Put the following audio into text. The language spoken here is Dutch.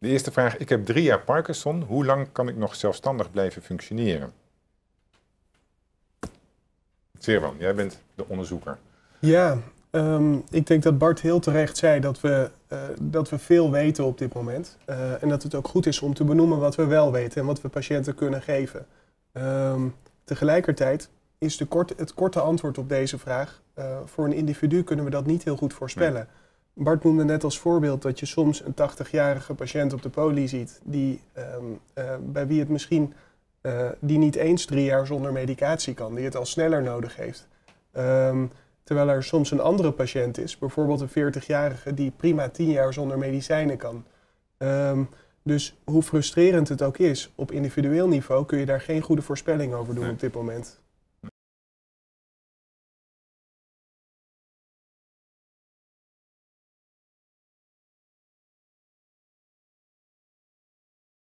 De eerste vraag, ik heb 3 jaar Parkinson, hoe lang kan ik nog zelfstandig blijven functioneren? Sirwan, jij bent de onderzoeker. Ja, ik denk dat Bart heel terecht zei dat we veel weten op dit moment. En dat het ook goed is om te benoemen wat we wel weten en wat we patiënten kunnen geven. Tegelijkertijd is het korte antwoord op deze vraag, voor een individu kunnen we dat niet heel goed voorspellen. Nee. Bart noemde net als voorbeeld dat je soms een 80-jarige patiënt op de poli ziet, die, bij wie het misschien die niet eens 3 jaar zonder medicatie kan, die het al sneller nodig heeft. Terwijl er soms een andere patiënt is, bijvoorbeeld een 40-jarige die prima 10 jaar zonder medicijnen kan. Dus hoe frustrerend het ook is, op individueel niveau kun je daar geen goede voorspelling over doen op dit moment.